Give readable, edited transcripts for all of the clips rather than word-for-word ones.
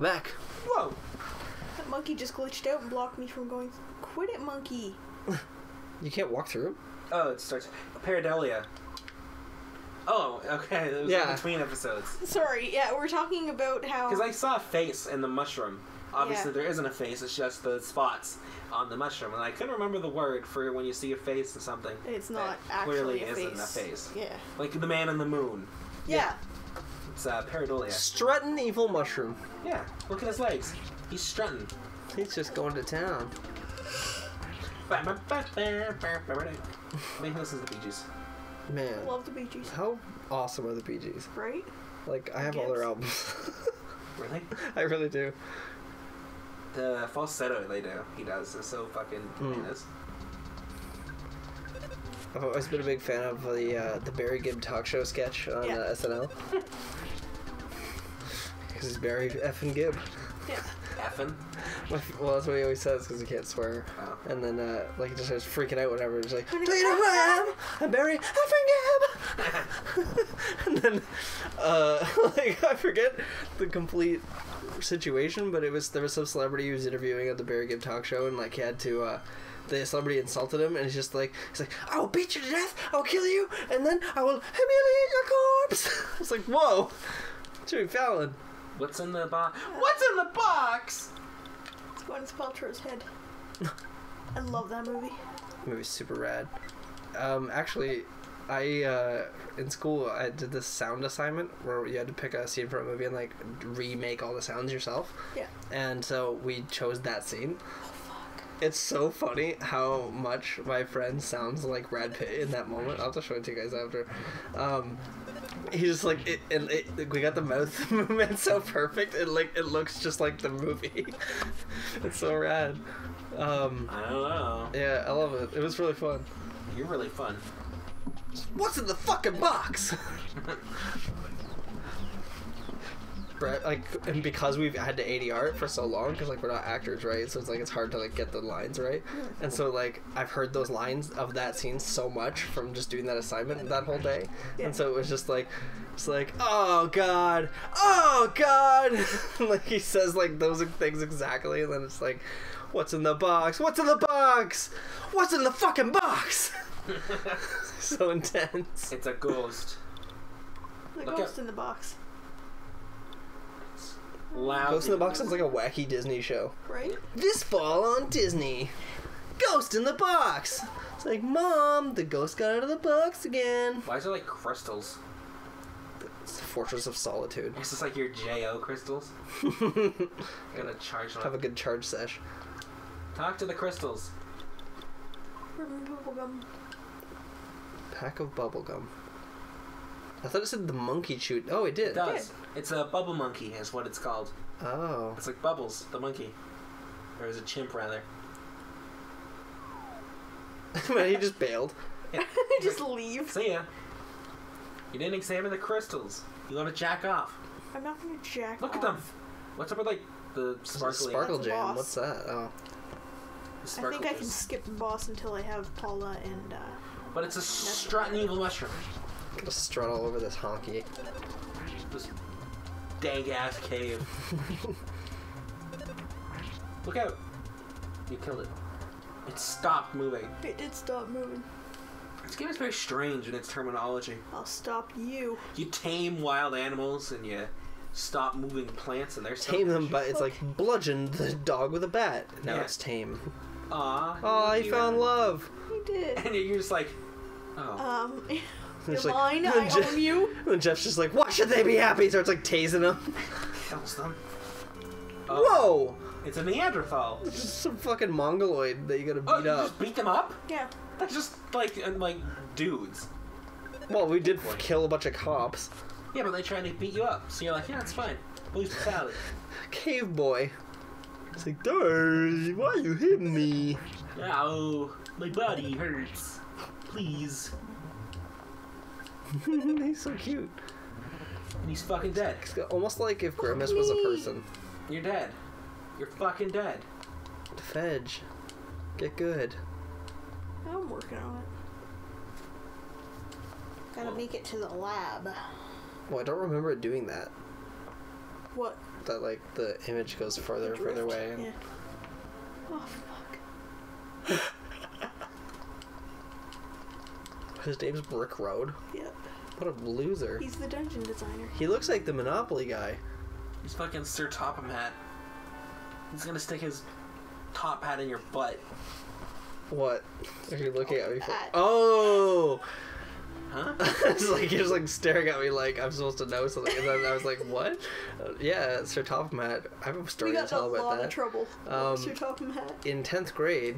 Welcome back. Whoa! That monkey just glitched out and blocked me from going. Quit it, monkey! You can't walk through? Oh, it starts. Pareidolia. Oh, okay. It was in between episodes. Sorry, yeah, we're talking about how. Because I saw a face in the mushroom. Obviously, there isn't a face, it's just the spots on the mushroom. And I couldn't remember the word for when you see a face or something. It's not actually a face. Clearly isn't a face. Yeah. Like the man in the moon. Yeah. It's Pareidolia. Strutting evil mushroom. Yeah. Look at his legs. He's strutting. He's just going to town. I mean, this is the Bee Gees. Man. Love the Bee Gees. How awesome are the Bee Gees? Right? Like, I have all their albums. Really? I really do. The falsetto he does is so fucking heinous. I've always been a big fan of the Barry Gibb talk show sketch on SNL. Because it's Barry effing Gibb. Yeah. Effing? Well, that's what he always says because he can't swear. Oh. And then, like, he just starts freaking out whenever he's like, I'm Barry effing Gibb! And then, like, I forget the complete situation, but it was there was some celebrity who was interviewing at the Barry Gibb talk show, and like he had to the celebrity insulted him, and he's like, I will beat you to death, I'll kill you, and then I will humiliate your corpse. I was like, whoa, Jimmy Fallon. What's in the box? What's in the box? It's Gwyneth Paltrow's head. I love that movie. The movie's super rad. Actually, I in school I did this sound assignment where you had to pick a scene from a movie and like remake all the sounds yourself. Yeah. And so we chose that scene. Oh fuck. It's so funny how much my friend sounds like Brad Pitt in that moment. I'll have to show it to you guys after. He's just like we got the mouth movement so perfect. It looks just like the movie. It's so rad. I don't know. Yeah, I love it. It was really fun. You're really fun. What's in the fucking box? And because we've had to ADR it for so long, because like we're not actors, right? So it's like it's hard to like get the lines right. And so like I've heard those lines of that scene so much from just doing that assignment that whole day. Yeah. And so it was just like it's like, oh god, like he says like those things exactly, and then it's like, what's in the box? What's in the box? What's in the fucking box? So intense. It's a ghost. The ghost in the box. Loud. Ghost in the box sounds like a wacky Disney show. Right? This fall on Disney. Ghost in the box. It's like, Mom, the ghost got out of the box again. Why is it like crystals? It's the Fortress of Solitude. It's just like your J.O. crystals. Gonna charge them. Have a good charge sesh. Talk to the crystals. Bubblegum. Pack of bubblegum. I thought it said the monkey chewed. Oh, it did. It does. It's a bubble monkey is what it's called. Oh. It's like Bubbles, the monkey. Or is it chimp, rather. Man, he just bailed. Yeah. Just leave. See ya. You didn't examine the crystals. You want to jack off. I'm not going to jack off. Look at them. What's up with, like, the sparkly? Sparkle jam. What's that? Oh. I think I can skip the boss until I have Paula and, But it's a strutting evil mushroom. I'm gonna strut all over this honky. This dank-ass cave. Look out! You killed it. It stopped moving. It did stop moving. This game is very strange in its terminology. I'll stop you. You tame wild animals and you stop moving plants and they're tame them, but it's like bludgeon the dog with a bat. Now it's tame. Aw. Aw, he found love. He did. And you're just like, oh. You're mine, like, I own you. And Jeff's just like, why should they be happy? So it's like tasing them. Kills them. Oh, whoa! It's a Neanderthal. It's just some fucking mongoloid that you gotta beat up. You just beat them up? Yeah. That's just like dudes. Well, we did kill a bunch of cops. Yeah, but they try to beat you up. So you're like, yeah, it's fine. Blue salad. Cave boy. It's like, darling, why you hit me? Ow, my body hurts. Please. He's so cute. And he's fucking dead. It's almost like if Grimace was a person. You're dead. You're fucking dead. Fedge. Get good. I'm working on it. Gotta make it to the lab. Well, I don't remember it doing that. What? That, like, the image goes further and further away. And... Yeah. Oh, fuck. His name's Brick Road? Yep. What a loser. He's the dungeon designer. He looks like the Monopoly guy. He's fucking Sir Topham Hatt. He's gonna stick his top hat in your butt. What? Are you looking at me for? Oh! Huh? It's like, you're just like staring at me like I'm supposed to know something. And then I was like, what? Yeah, Sir Topham Hatt. I have a story to tell about that. We got a lot of trouble. Sir Topham Hatt. In 10th grade,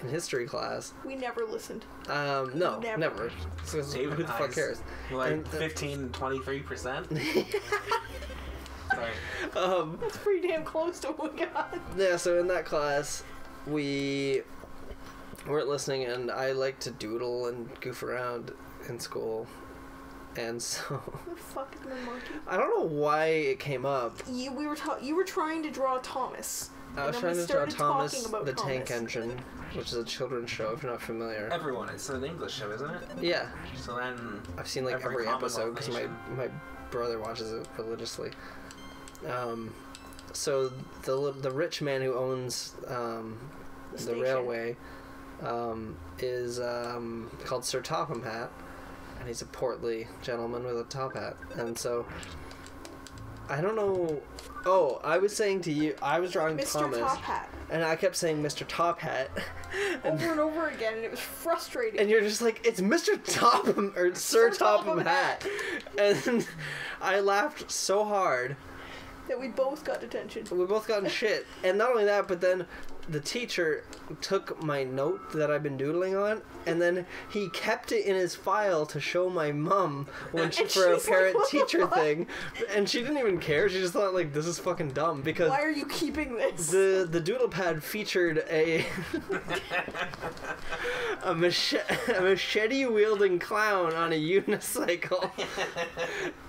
in history class. We never listened. No, never. So, who the fuck cares? Like and, 15, 23%? Sorry. That's pretty damn close to what we got. Yeah, so in that class, we weren't listening, and I like to doodle and goof around in school, and so what the fuck is my monkey? I don't know why it came up. You were trying to draw Thomas. I was trying to draw Thomas the Tank Engine, which is a children's show if you're not familiar. Everyone, it's an English show, isn't it? Yeah. So then I've seen like every episode because my brother watches it religiously. So the rich man who owns the railway is called Sir Topham Hatt. And he's a portly gentleman with a top hat. And so, I don't know... Oh, I was saying to you, I was drawing Mr. Thomas. Mr. Top Hat. And I kept saying Mr. Top Hat. Over and over again, and it was frustrating. And you're just like, it's Mr. Topham, or Sir Topham Hat. And I laughed so hard. That we both got detention. We both got shit. And not only that, but then... The teacher took my note that I've been doodling on, and then he kept it in his file to show my mom when for a parent-teacher thing. And she didn't even care. She just thought, like, this is fucking dumb because... Why are you keeping this? The doodle pad featured a machete-wielding clown on a unicycle.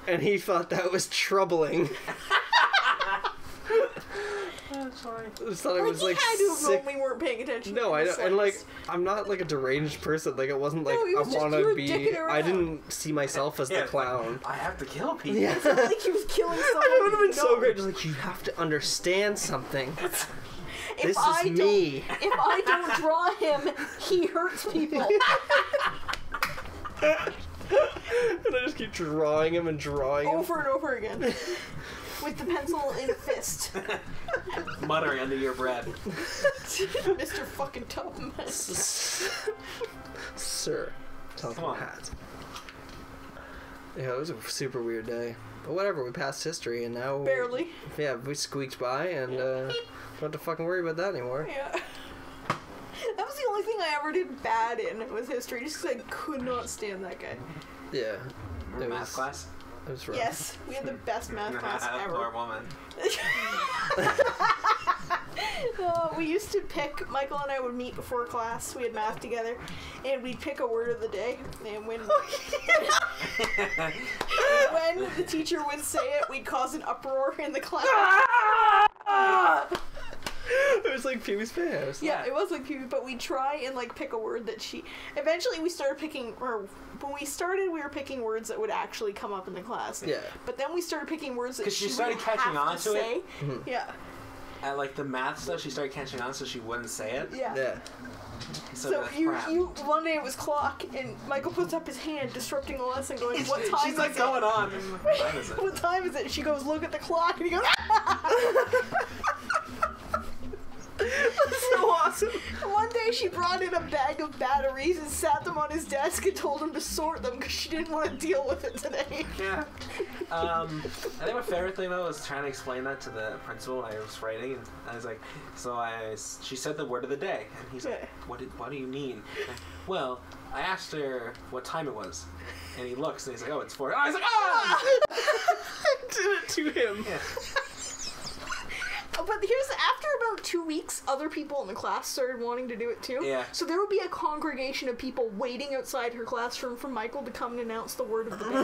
And he thought that was troubling. Just thought like, I was like sick. We weren't paying attention. No, I don't. And like, I'm not like a deranged person. Like, it wasn't like no, I want to be. I didn't see myself as the clown. I have to kill people. Yeah. It's not like he was killing someone. It would have been so great. Just like you have to understand something. This is me. If I don't draw him, he hurts people. And I just keep drawing him and drawing him over and over again. With the pencil in a fist. Muttering under your breath. Mr. fucking Topham Hatt. Sir Topham Hatt. Yeah, it was a super weird day. But whatever, we passed history and now... Barely. Yeah, we squeaked by and don't have to fucking worry about that anymore. Yeah. That was the only thing I ever did bad in was history, just because I could not stand that guy. Yeah. Remember math class? Yes, we had the best math class ever. Poor woman. We used to pick, Michael and I would meet before class, we had math together, and we'd pick a word of the day, and when the teacher would say it, we'd cause an uproar in the class. It was like Pee Wee's Playhouse. Yeah, it was like Pee Wee, but we try and like pick a word that she. Eventually, we started picking, or when we started, we were picking words that would actually come up in the class. Yeah. But then we started picking words that she started would catching have on to say. It. Mm-hmm. Yeah. At like the math stuff, she started catching on, so she wouldn't say it. Yeah. Yeah. So you one day it was clock, and Michael puts up his hand, disrupting the lesson, going, "What time is it?" She's like, "Going on." What time is it? She goes, "Look at the clock," and he goes. That's so awesome. One day she brought in a bag of batteries and sat them on his desk and told him to sort them because she didn't want to deal with it today. Yeah. I think my favorite thing though was trying to explain that to the principal when I was writing, and I was like, she said the word of the day, and he's like, what do you mean? Well, I asked her what time it was, and he looks and he's like, oh, it's 4. I was like, ah! I did it to him. Yeah. But here's, after about 2 weeks, other people in the class started wanting to do it too. Yeah. So there would be a congregation of people waiting outside her classroom for Michael to come and announce the word of the day.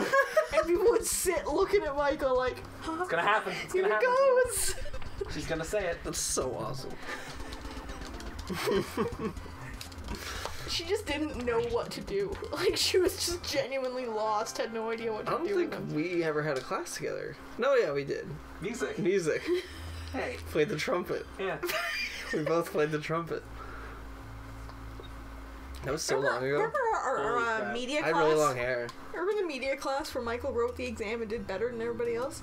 And people would sit looking at Michael like, huh? It's gonna happen. It's gonna happen. Here it goes. She's gonna say it. That's so awesome. she just didn't know what to do. Like, she was just genuinely lost, had no idea what to do. I don't think we ever had a class together. No, yeah, we did. Music. Music. Hey. Played the trumpet. Yeah. We both played the trumpet. That was so long ago. Remember our media class? I had really long hair. Remember the media class where Michael wrote the exam and did better than everybody else?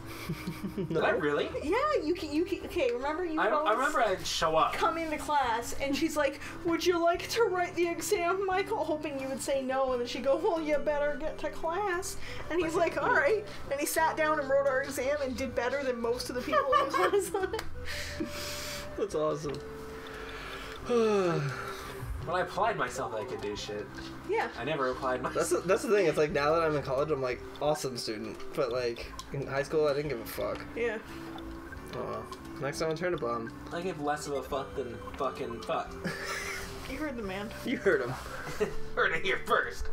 No. Did I really? Yeah, okay, remember you I remember I'd show up. Come into class and she's like, would you like to write the exam, Michael? Hoping you would say no, and then she'd go, well, you better get to class. And he's like, alright. And he sat down and wrote our exam and did better than most of the people in class on it. That's awesome. When I applied myself, I could do shit. Yeah. I never applied myself. That's the thing. It's like, now that I'm in college, I'm like, awesome student. But, like, in high school, I didn't give a fuck. Yeah. Oh, next time I turn a bomb. I give less of a fuck than fucking fuck. You heard the man. You heard him. Heard it here first.